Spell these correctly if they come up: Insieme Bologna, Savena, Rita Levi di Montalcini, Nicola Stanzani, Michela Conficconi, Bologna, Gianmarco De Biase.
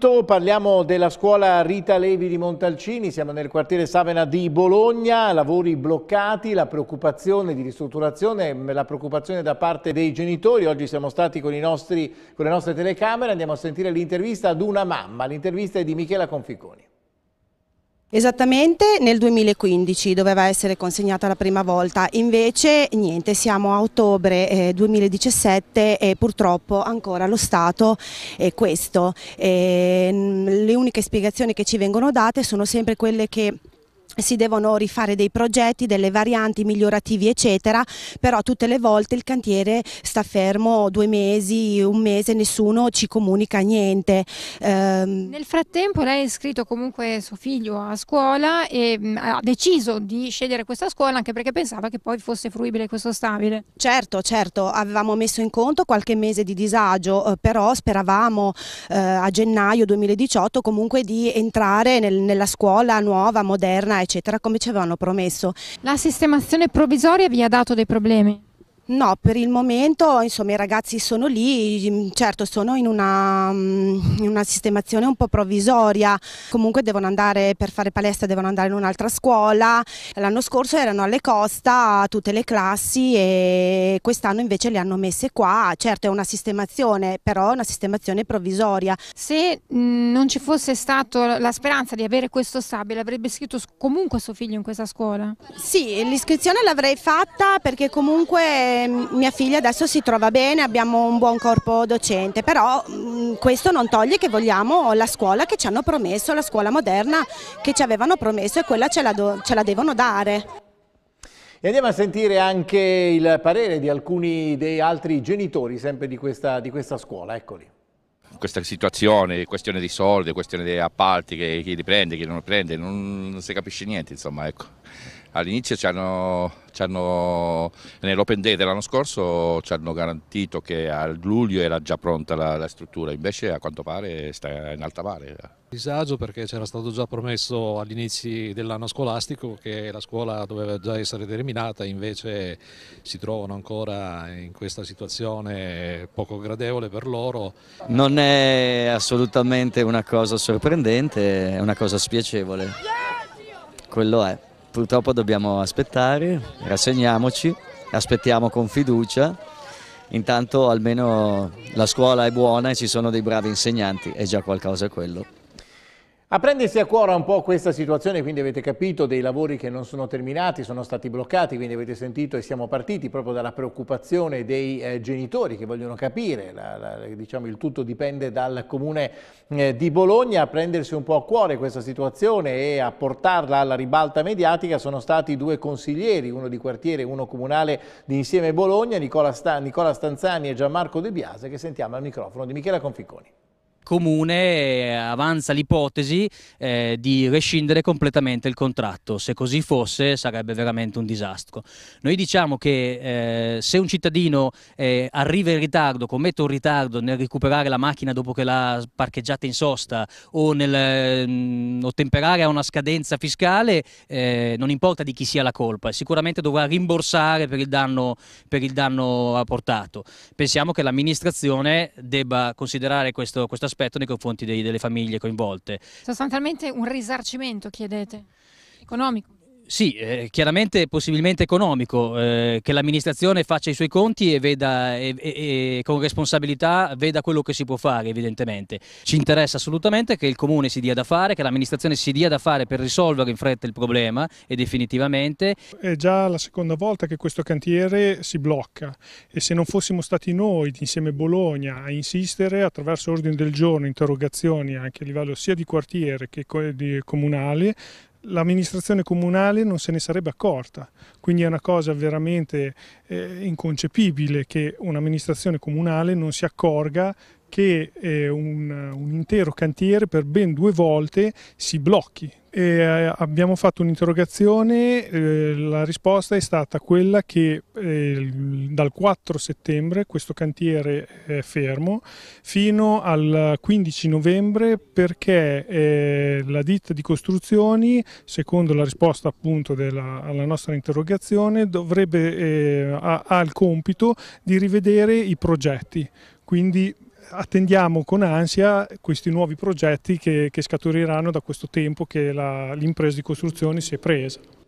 Parliamo della scuola Rita Levi di Montalcini, siamo nel quartiere Savena di Bologna, lavori bloccati, la preoccupazione di ristrutturazione, la preoccupazione da parte dei genitori. Oggi siamo stati con le nostre telecamere, andiamo a sentire l'intervista ad una mamma, l'intervista è di Michela Conficconi. Esattamente nel 2015 doveva essere consegnata la prima volta, invece niente, siamo a ottobre 2017 e purtroppo ancora lo stato è questo. Le uniche spiegazioni che ci vengono date sono sempre quelle che si devono rifare dei progetti, delle varianti, migliorativi eccetera, però tutte le volte il cantiere sta fermo 2 mesi, 1 mese, nessuno ci comunica niente. Nel frattempo lei ha iscritto comunque suo figlio a scuola e ha deciso di scegliere questa scuola anche perché pensava che poi fosse fruibile questo stabile. Certo, avevamo messo in conto qualche mese di disagio, però speravamo a gennaio 2018 comunque di entrare nella scuola nuova, moderna eccetera, come ci avevano promesso. La sistemazione provvisoria vi ha dato dei problemi? No, per il momento insomma i ragazzi sono lì, certo sono in una sistemazione un po' provvisoria, comunque devono andare, per fare palestra devono andare in un'altra scuola, l'anno scorso erano alle Costa tutte le classi e quest'anno invece le hanno messe qua. Certo è una sistemazione, però è una sistemazione provvisoria. Se non ci fosse stata la speranza di avere questo stabile, avrebbe iscritto comunque suo figlio in questa scuola? Sì, l'iscrizione l'avrei fatta perché comunque mia figlia adesso si trova bene, abbiamo un buon corpo docente, però questo non toglie che vogliamo la scuola che ci hanno promesso, la scuola moderna che ci avevano promesso, e quella ce la devono dare. E andiamo a sentire anche il parere di alcuni dei altri genitori sempre di questa scuola, eccoli. Questa situazione, questione di soldi, questione di appalti, che chi li prende, chi non li prende, non si capisce niente, insomma, ecco. All'inizio nell'open day dell'anno scorso ci hanno garantito che a luglio era già pronta la struttura, invece a quanto pare sta in alta mare. Disagio perché c'era stato già promesso all'inizio dell'anno scolastico che la scuola doveva già essere terminata, invece si trovano ancora in questa situazione poco gradevole per loro. Non è assolutamente una cosa sorprendente, è una cosa spiacevole, quello è. Purtroppo dobbiamo aspettare, rassegniamoci, aspettiamo con fiducia, intanto almeno la scuola è buona e ci sono dei bravi insegnanti, è già qualcosa quello. A prendersi a cuore un po' questa situazione, quindi avete capito, dei lavori che non sono terminati, sono stati bloccati, quindi avete sentito e siamo partiti proprio dalla preoccupazione dei genitori che vogliono capire, diciamo il tutto dipende dal comune di Bologna. A prendersi un po' a cuore questa situazione e a portarla alla ribalta mediatica sono stati 2 consiglieri, uno di quartiere e uno comunale di Insieme Bologna, Nicola Stanzani e Gianmarco De Biase, che sentiamo al microfono di Michela Conficconi. Comune avanza l'ipotesi di rescindere completamente il contratto, se così fosse sarebbe veramente un disastro. Noi diciamo che se un cittadino arriva in ritardo, commette un ritardo nel recuperare la macchina dopo che l'ha parcheggiata in sosta o nel ottemperare a una scadenza fiscale, non importa di chi sia la colpa, sicuramente dovrà rimborsare per il danno apportato. Pensiamo che l'amministrazione debba considerare questo aspetto nei confronti delle famiglie coinvolte. Sostanzialmente un risarcimento chiedete, economico? Sì, chiaramente possibilmente economico, che l'amministrazione faccia i suoi conti e veda con responsabilità veda quello che si può fare evidentemente. Ci interessa assolutamente che il comune si dia da fare, che l'amministrazione si dia da fare per risolvere in fretta il problema e definitivamente. È già la seconda volta che questo cantiere si blocca e se non fossimo stati noi Insieme Bologna a insistere attraverso ordini del giorno, interrogazioni anche a livello sia di quartiere che di comunale, l'amministrazione comunale non se ne sarebbe accorta, quindi è una cosa veramente inconcepibile che un'amministrazione comunale non si accorga che un intero cantiere per ben 2 volte si blocchi. Abbiamo fatto un'interrogazione, la risposta è stata quella che dal 4 settembre questo cantiere è fermo fino al 15 novembre perché la ditta di costruzioni, secondo la risposta appunto alla nostra interrogazione, ha il compito di rivedere i progetti, quindi attendiamo con ansia questi nuovi progetti che scaturiranno da questo tempo che l'impresa di costruzione si è presa.